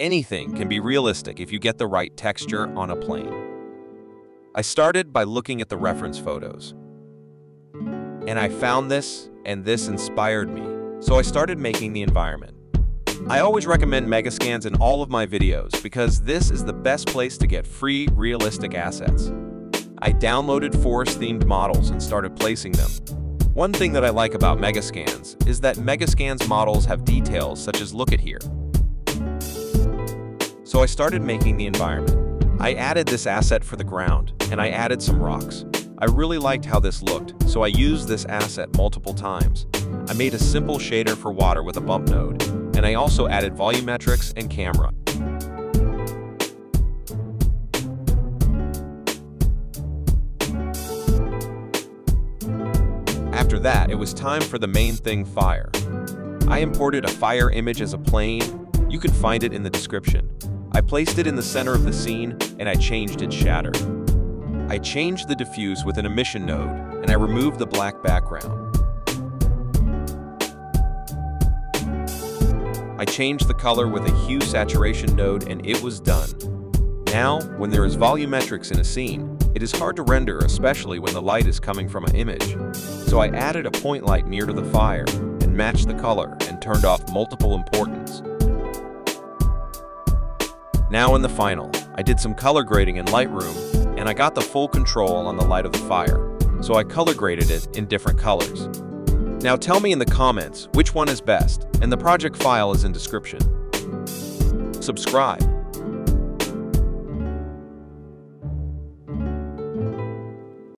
Anything can be realistic if you get the right texture on a plane. I started by looking at the reference photos. And I found this, and this inspired me, so I started making the environment. I always recommend Megascans in all of my videos because this is the best place to get free, realistic assets. I downloaded forest-themed models and started placing them. One thing that I like about Megascans is that Megascans models have details such as look at here. So I started making the environment. I added this asset for the ground, and I added some rocks. I really liked how this looked, so I used this asset multiple times. I made a simple shader for water with a bump node, and I also added volumetrics and camera. After that, it was time for the main thing, fire. I imported a fire image as a plane. You can find it in the description. I placed it in the center of the scene, and I changed its shatter. I changed the diffuse with an emission node, and I removed the black background. I changed the color with a hue saturation node, and it was done. Now, when there is volumetrics in a scene, it is hard to render, especially when the light is coming from an image. So I added a point light near to the fire, and matched the color, and turned off multiple importance. Now in the final, I did some color grading in Lightroom, and I got the full control on the light of the fire, so I color graded it in different colors. Now tell me in the comments which one is best, and the project file is in description. Subscribe.